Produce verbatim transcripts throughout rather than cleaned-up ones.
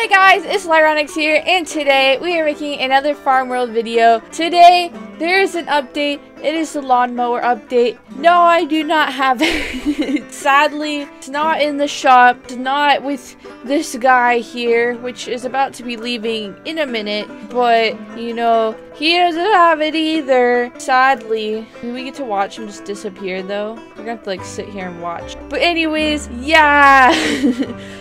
Hey guys, it's Lyronyx here, and today we are making another Farm World video. Today, there is an update. It is the lawnmower update. No, I do not have it. Sadly, it's not in the shop. It's not with this guy here, which is about to be leaving in a minute. But, you know, he doesn't have it either. Sadly. We get to watch him just disappear, though. We're gonna have to, like, sit here and watch. But anyways, yeah.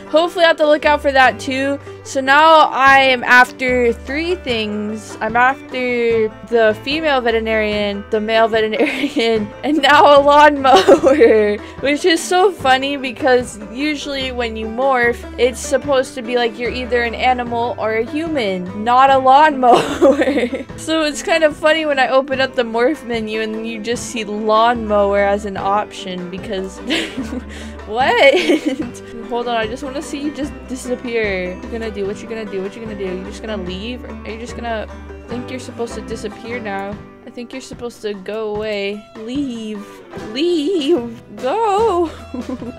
Hopefully, I'll have to look out for that, too. So now I am after three things. I'm after the female veterinarian, the male veterinarian, and now a lawnmower, which is so funny because usually when you morph, it's supposed to be like you're either an animal or a human, not a lawnmower. So it's kind of funny when I open up the morph menu and you just see lawnmower as an option because what? Hold on, I just want to see you just disappear. You're gonna do what you're gonna do, what you're gonna do. You're just gonna leave? Or are you just gonna think you're supposed to disappear now? I think you're supposed to go away. Leave. Leave. Go.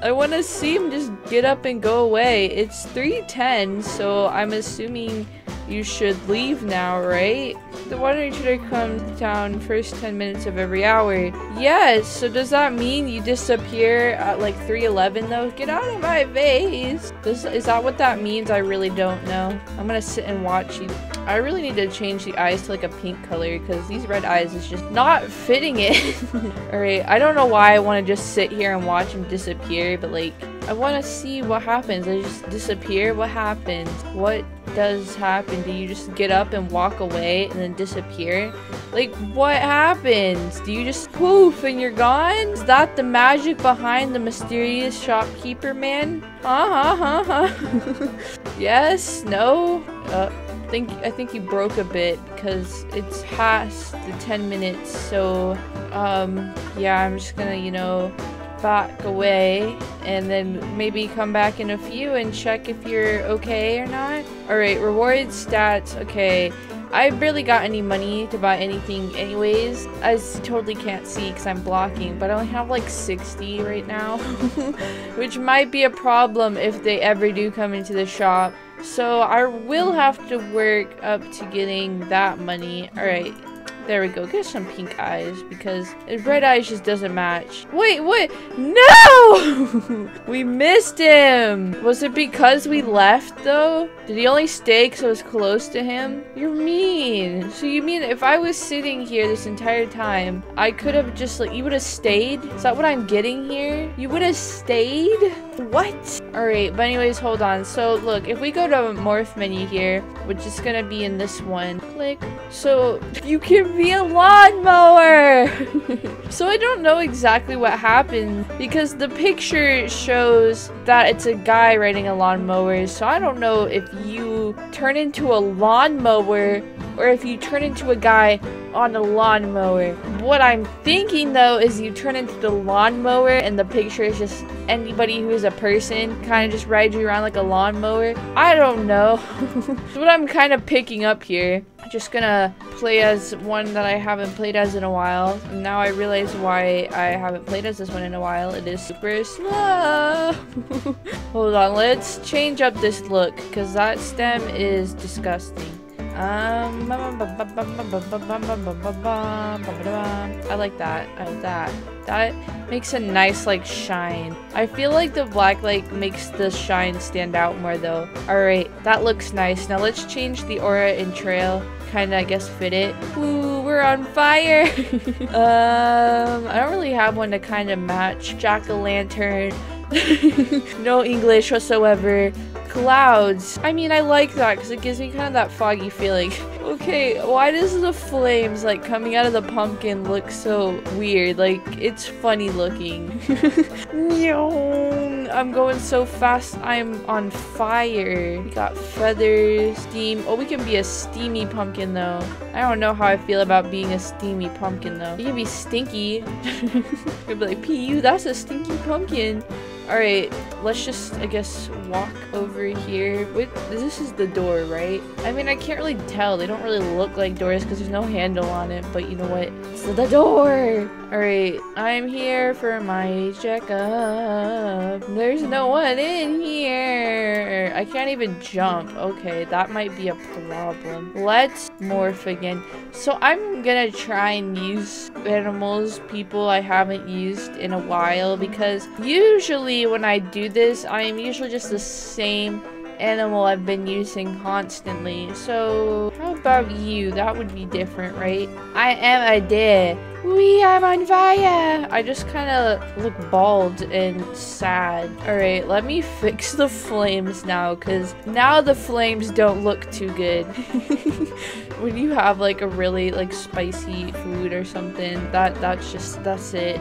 I want to see him just get up and go away. It's three ten, so I'm assuming you should leave now, right? The water utility comes to town first ten minutes of every hour. Yes, so does that mean you disappear at like three eleven though? Get out of my face! Does, is that what that means? I really don't know. I'm gonna sit and watch you. I really need to change the eyes to like a pink color because these red eyes is just not fitting it. Alright, I don't know why I want to just sit here and watch him disappear, but like, I want to see what happens. I just disappear? What happens? What does happen? Do you just get up and walk away and then disappear? Like, what happens? Do you just poof and you're gone? Is that the magic behind the mysterious shopkeeper man? Uh huh, huh, huh. Yes? No? Uh, I think, I think you broke a bit because it's past the ten minutes, so, um, yeah, I'm just gonna, you know, back away and then maybe come back in a few and check if you're okay or not. Alright, reward stats. Okay, I barely got any money to buy anything anyways. I totally can't see because I'm blocking, but I only have like sixty right now, which might be a problem if they ever do come into the shop. So I will have to work up to getting that money. Alright. There we go. Get some pink eyes because red eyes just doesn't match. Wait, what? No! We missed him! Was it because we left though? Did he only stay because I was close to him? You're mean. So you mean if I was sitting here this entire time, I could have just like, you would have stayed? Is that what I'm getting here? You would have stayed? What? Alright, but anyways, hold on. So look, if we go to a morph menu here, which is gonna be in this one, click. So you can be a lawnmower. So I don't know exactly what happened because the picture shows that it's a guy riding a lawnmower, so I don't know if you turn into a lawnmower or if you turn into a guy on a lawnmower. What I'm thinking though is you turn into the lawnmower and the picture is just anybody who is a person kind of just rides you around like a lawnmower. I don't know. That's what I'm kind of picking up here. I'm just gonna play as one that I haven't played as in a while. And now I realize why I haven't played as this one in a while. It is super slow. Hold on, let's change up this look because that stem is disgusting. Um, I like that. I like that. That makes a nice, like, shine. I feel like the black, like, makes the shine stand out more, though. Alright, that looks nice. Now let's change the aura and trail. Kinda, I guess, fit it. Ooh, we're on fire! um, I don't really have one to kind of match. Jack-o'-lantern. No English whatsoever. Clouds. I mean, I like that because it gives me kind of that foggy feeling. Okay, why does the flames like coming out of the pumpkin look so weird? Like, it's funny looking. I'm going so fast. I'm on fire. We got feathers, steam. Oh, we can be a steamy pumpkin though. I don't know how I feel about being a steamy pumpkin though. You can be stinky. You'll be like, P U, that's a stinky pumpkin. Alright, let's just, I guess, walk over here. Wait, this is the door, right? I mean, I can't really tell. They don't really look like doors because there's no handle on it, but you know what? It's the door! Alright, I'm here for my checkup. There's no one in here! I can't even jump. Okay, that might be a problem. Let's morph again. So I'm gonna try and use animals, people I haven't used in a while, because usually when I do this, I am usually just the same animal I've been using constantly. So how about you? That would be different, right? I am a deer. We are on fire. I just kind of look bald and sad. All right, let me fix the flames now, because now the flames don't look too good. When you have like a really like spicy food or something, that that's just that's it.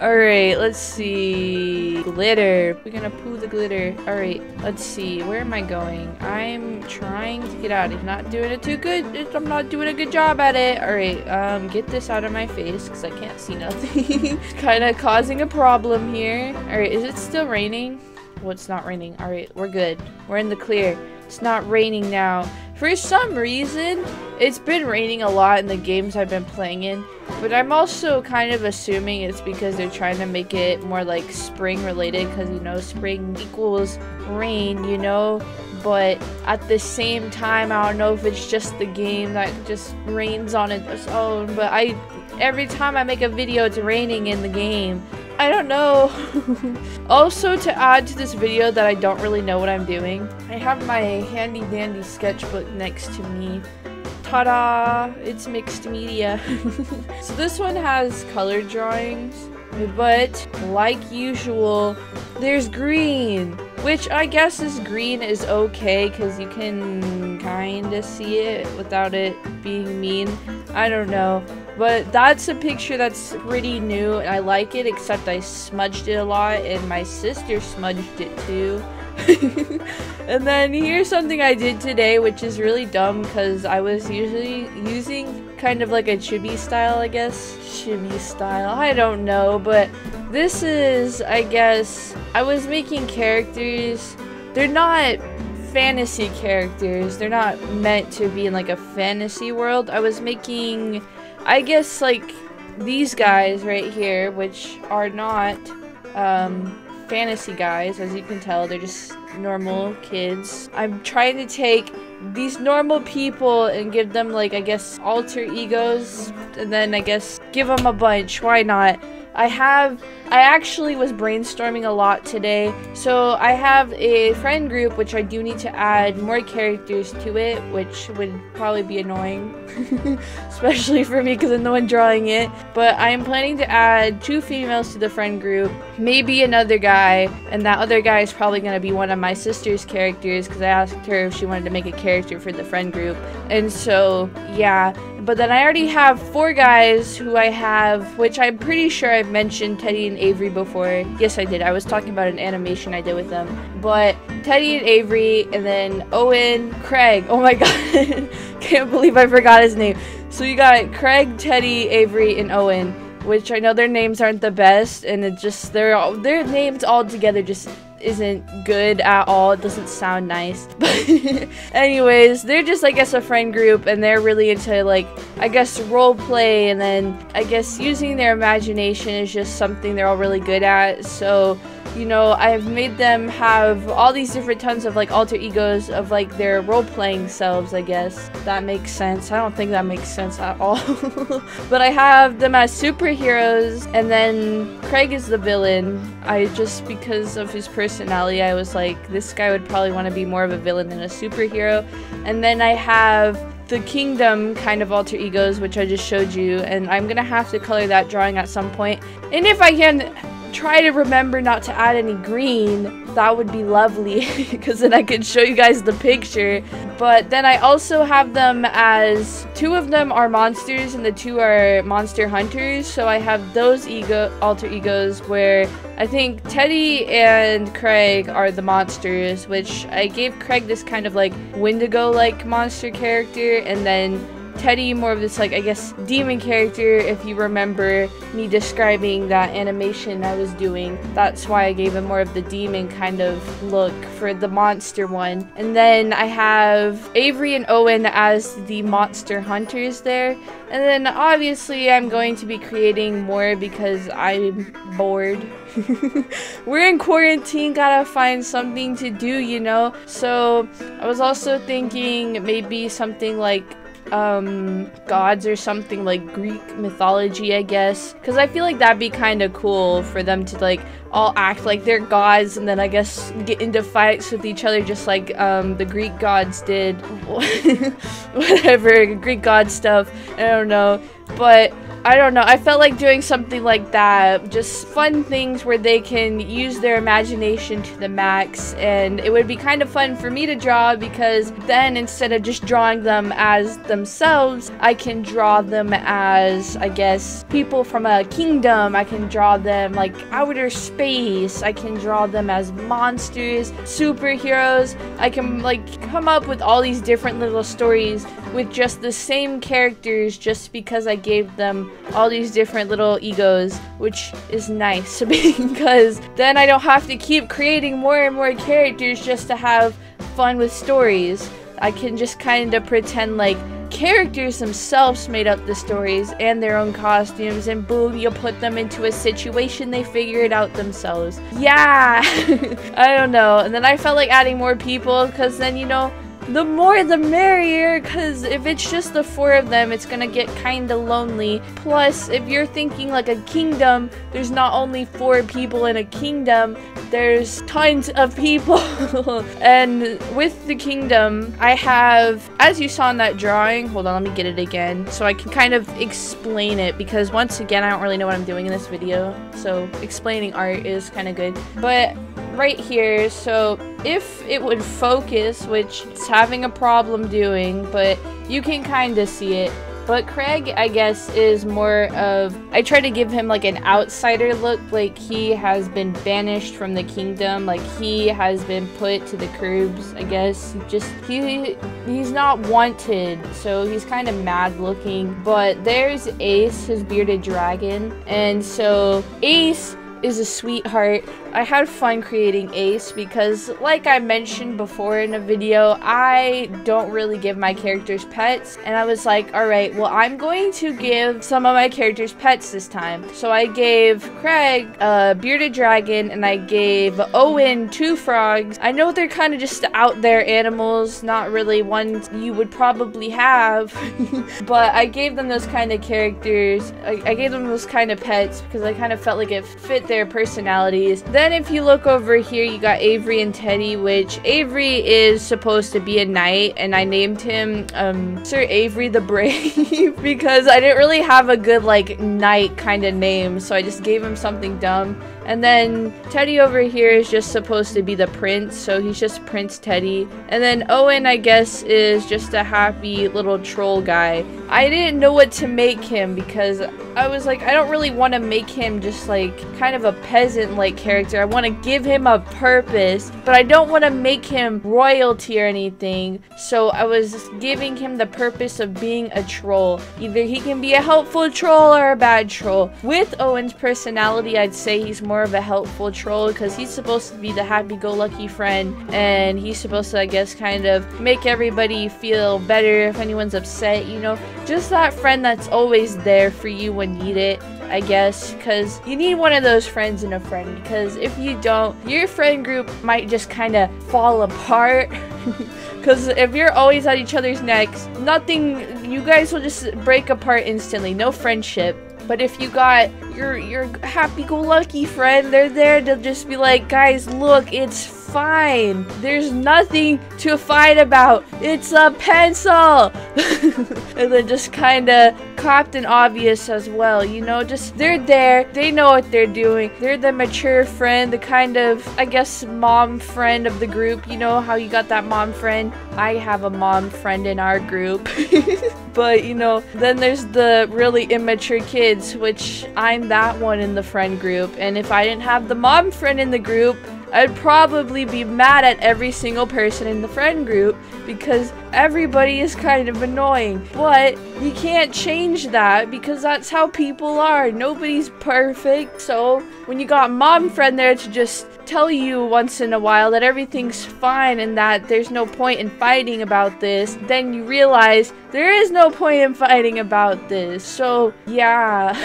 All right, let's see. Glitter. We're gonna poo the glitter. All right, let's see. Where am I going? I'm trying to get out. I'm not doing it too good. I'm not doing a good job at it. All right, um, get this out of my face because I can't see nothing. It's kind of causing a problem here. All right, is it still raining? Well, it's not raining. All right, we're good. We're in the clear. It's not raining now. For some reason, it's been raining a lot in the games I've been playing in, but I'm also kind of assuming it's because they're trying to make it more like spring related, because you know, spring equals rain, you know? But at the same time, I don't know if it's just the game that just rains on its own, but I, every time I make a video, it's raining in the game. I don't know. Also, to add to this video that I don't really know what I'm doing, I have my handy dandy sketchbook next to me. Ta-da! It's mixed media. So this one has color drawings, but like usual, there's green, which I guess this green is okay because you can kinda see it without it being mean. I don't know. But that's a picture that's pretty new, and I like it, except I smudged it a lot, and my sister smudged it too. And then here's something I did today, which is really dumb, because I was usually using kind of like a chibi style, I guess. Chibi style, I don't know, but this is, I guess, I was making characters. They're not fantasy characters. They're not meant to be in like a fantasy world. I was making, I guess, like, these guys right here, which are not, um, fantasy guys, as you can tell. They're just normal kids. I'm trying to take these normal people and give them, like, I guess, alter egos, and then, I guess, give them a bunch. Why not? I have, I actually was brainstorming a lot today, so I have a friend group, which I do need to add more characters to it, which would probably be annoying, especially for me because I'm the one drawing it, but I am planning to add two females to the friend group, maybe another guy, and that other guy is probably going to be one of my sister's characters, because I asked her if she wanted to make a character for the friend group, and so, yeah. But then I already have four guys who I have, which I'm pretty sure I've mentioned Teddy and Avery before. Yes, I did. I was talking about an animation I did with them. But Teddy and Avery, and then Owen, Craig. Oh my god. Can't believe I forgot his name. So you got Craig, Teddy, Avery, and Owen, which I know their names aren't the best, and it just, they're all, their names all together just isn't good at all. It doesn't sound nice, but anyways, they're just, I guess, a friend group, and they're really into, like, I guess, role play, and then I guess using their imagination is just something they're all really good at. So, you know, I've made them have all these different tons of, like, alter egos of, like, their role-playing selves, I guess. That makes sense. I don't think that makes sense at all. But I have them as superheroes, and then Craig is the villain. I just, because of his personality, I was like, this guy would probably want to be more of a villain than a superhero. And then I have the kingdom kind of alter egos, which I just showed you, and I'm gonna have to color that drawing at some point. And if I can try to remember not to add any green, that would be lovely, because then I could show you guys the picture. But then I also have them as, two of them are monsters and the two are monster hunters, so I have those ego alter egos where I think Teddy and Craig are the monsters, which I gave Craig this kind of like Wendigo like monster character, and then Teddy, more of this, like, I guess, demon character, if you remember me describing that animation I was doing. That's why I gave him more of the demon kind of look for the monster one. And then I have Avery and Owen as the monster hunters there. And then, obviously, I'm going to be creating more because I'm bored. We're in quarantine, gotta find something to do, you know? So, I was also thinking maybe something like um gods or something, like Greek mythology, I guess, because I feel like that'd be kind of cool for them to like all act like they're gods and then I guess get into fights with each other, just like um the Greek gods did. Whatever, Greek god stuff, I don't know, but I don't know, I felt like doing something like that, just fun things where they can use their imagination to the max, and it would be kind of fun for me to draw because then instead of just drawing them as themselves, I can draw them as, I guess, people from a kingdom, I can draw them like outer space, I can draw them as monsters, superheroes, I can like come up with all these different little stories with just the same characters just because I gave them all these different little egos, which is nice because then I don't have to keep creating more and more characters just to have fun with stories. I can just kind of pretend like characters themselves made up the stories and their own costumes, and boom, you put them into a situation, they figure it out themselves. Yeah. I don't know. And then I felt like adding more people because then, you know, the more the merrier, because if it's just the four of them, it's gonna get kinda lonely. Plus, if you're thinking like a kingdom, there's not only four people in a kingdom, there's tons of people. And with the kingdom, I have, as you saw in that drawing, hold on, let me get it again, so I can kind of explain it, because once again, I don't really know what I'm doing in this video, so explaining art is kinda good. But right here, so if it would focus, which it's having a problem doing, but you can kind of see it. But Craig, I guess, is more of, I try to give him like an outsider look, like he has been banished from the kingdom, like he has been put to the curbs, I guess. Just he he's not wanted, so he's kind of mad looking. But there's Ace, his bearded dragon, and so Ace is a sweetheart. I had fun creating Ace because, like I mentioned before in a video, I don't really give my characters pets, and I was like, alright, well, I'm going to give some of my characters pets this time. So I gave Craig a bearded dragon, and I gave Owen two frogs. I know they're kind of just out there animals, not really ones you would probably have, but I gave them those kind of characters. I, I gave them those kind of pets because I kind of felt like it fit their personalities. Then if you look over here, you got Avery and Teddy, which Avery is supposed to be a knight, and I named him um, Sir Avery the Brave because I didn't really have a good like knight kind of name, so I just gave him something dumb. And then Teddy over here is just supposed to be the prince, so he's just Prince Teddy. And then Owen, I guess, is just a happy little troll guy. I didn't know what to make him because I was like, I don't really want to make him just like kind of a peasant-like character. I want to give him a purpose, but I don't want to make him royalty or anything. So I was giving him the purpose of being a troll. Either he can be a helpful troll or a bad troll. With Owen's personality, I'd say he's more of a helpful troll because he's supposed to be the happy-go-lucky friend, and he's supposed to, I guess, kind of make everybody feel better if anyone's upset, you know, just that friend that's always there for you when you need it, I guess, because you need one of those friends in a friend, because if you don't, your friend group might just kind of fall apart. Because if you're always at each other's necks, nothing, you guys will just break apart instantly, no friendship. But if you got your your happy-go-lucky friend, they're there to just be like, guys, look, it's fine. There's nothing to fight about. It's a pencil. And then just kind of copped and obvious as well, you know, just they're there. They know what they're doing. They're the mature friend, the kind of, I guess, mom friend of the group. You know how you got that mom friend? I have a mom friend in our group. But, you know, then there's the really immature kids, which I'm that one in the friend group. And if I didn't have the mom friend in the group, I'd probably be mad at every single person in the friend group because everybody is kind of annoying. But you can't change that because that's how people are. Nobody's perfect. So when you got mom friend there to just tell you once in a while that everything's fine and that there's no point in fighting about this, then you realize there is no point in fighting about this. So yeah,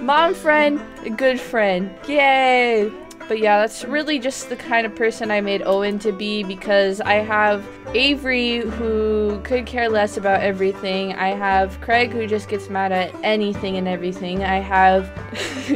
mom friend, a good friend. Yay! But yeah, that's really just the kind of person I made Owen to be, because I have Avery who could care less about everything. I have Craig who just gets mad at anything and everything. I have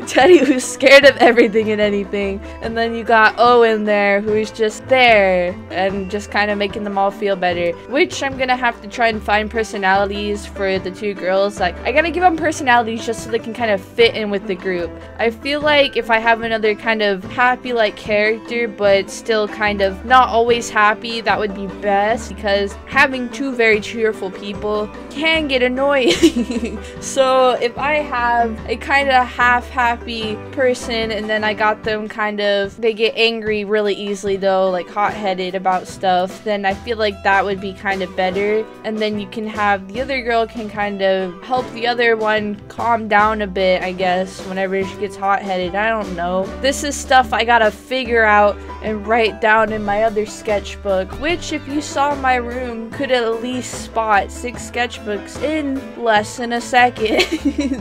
Teddy who's scared of everything and anything. And then you got Owen there who's just there and just kind of making them all feel better. Which I'm gonna have to try and find personalities for the two girls. Like, I gotta give them personalities just so they can kind of fit in with the group. I feel like if I have another kind of happy like character but still kind of not always happy, that would be best, because having two very cheerful people can get annoying. So if I have a kind of half happy person and then I got them kind of, they get angry really easily though, like hot-headed about stuff, then I feel like that would be kind of better. And then you can have the other girl can kind of help the other one calm down a bit, I guess, whenever she gets hot-headed. I don't know, this is stuff I gotta figure out and write down in my other sketchbook, which if you saw my room could at least spot six sketchbooks in less than a second,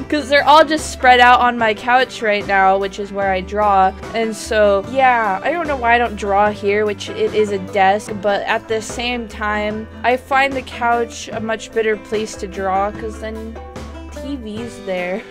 because they're all just spread out on my couch right now, which is where I draw. And so yeah, I don't know why I don't draw here, which it is a desk, but at the same time I find the couch a much better place to draw, because then T V's there.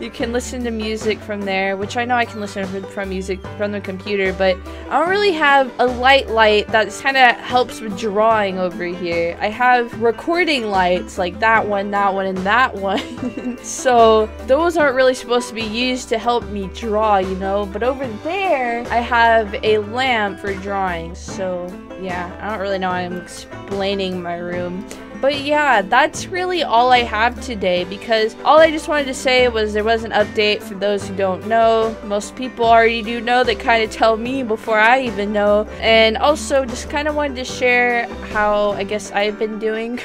You can listen to music from there, which I know I can listen from, from music from the computer, but I don't really have a light light that kind of helps with drawing over here. I have recording lights like that one, that one, and that one. So those aren't really supposed to be used to help me draw, you know, but over there I have a lamp for drawing. So yeah, I don't really know how I'm explaining my room. But yeah, that's really all I have today, because all I just wanted to say was there was an update for those who don't know. Most people already do know, they kind of tell me before I even know. And also just kind of wanted to share how I guess I've been doing.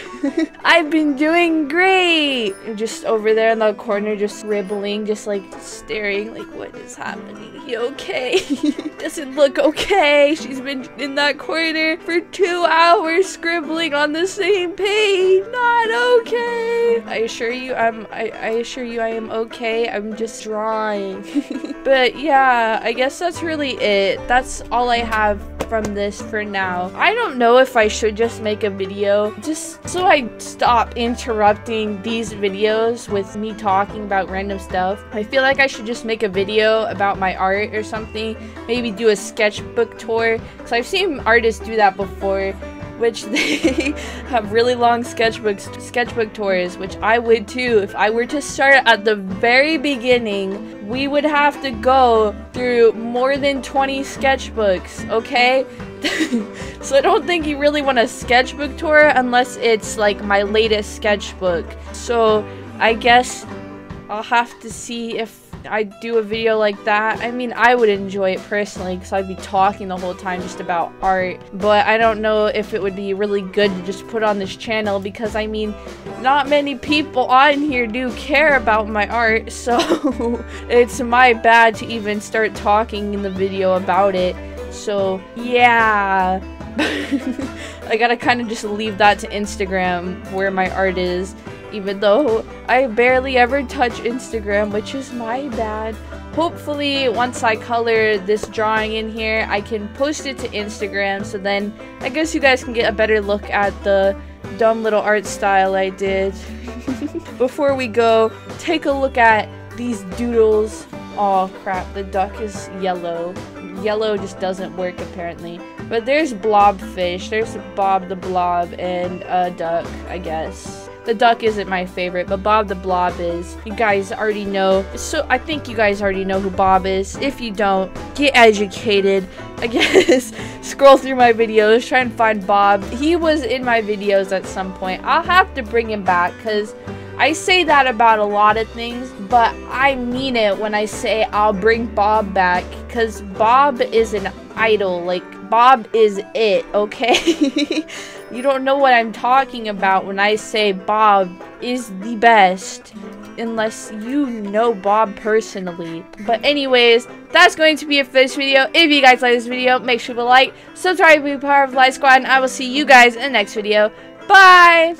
I've been doing great! Just over there in the corner, just ribbling, just like staring like, what is happening? He okay? Doesn't look okay. She's been in that corner for two hours scribbling on the same page. Not okay. I assure you, I'm. I, I assure you, I am okay. I'm just drawing. But yeah, I guess that's really it. That's all I have from this for now. I don't know if I should just make a video just so I stop interrupting these videos with me talking about random stuff. I feel like I should just make a video about my art or something. Maybe do a sketchbook tour, because I've seen artists do that before, which they have really long sketchbooks, sketchbook tours, which I would too. If I were to start at the very beginning, we would have to go through more than twenty sketchbooks, okay? So I don't think you really want a sketchbook tour unless it's like my latest sketchbook. So I guess I'll have to see if I do a video like that. I mean, I would enjoy it personally, because I'd be talking the whole time just about art, but I don't know if it would be really good to just put on this channel, because I mean, not many people on here do care about my art, so it's my bad to even start talking in the video about it. So yeah. I gotta kind of just leave that to Instagram where my art is, even though I barely ever touch Instagram, which is my bad. Hopefully, once I color this drawing in here, I can post it to Instagram, so then I guess you guys can get a better look at the dumb little art style I did. Before we go, take a look at these doodles. Oh crap, the duck is yellow. Yellow just doesn't work apparently. But there's blobfish, there's Bob the Blob, and a duck, I guess. The duck isn't my favorite, but Bob the Blob is. You guys already know. So I think you guys already know who Bob is. If you don't, get educated, I guess. Scroll through my videos, try and find Bob. He was in my videos at some point. I'll have to bring him back, because I say that about a lot of things, but I mean it when I say I'll bring Bob back, because Bob is an idol. Like, Bob is it, okay? You don't know what I'm talking about when I say Bob is the best, unless you know Bob personally. But anyways, that's going to be it for this video. If you guys like this video, make sure to like, subscribe, be part of LySquad, and I will see you guys in the next video. Bye!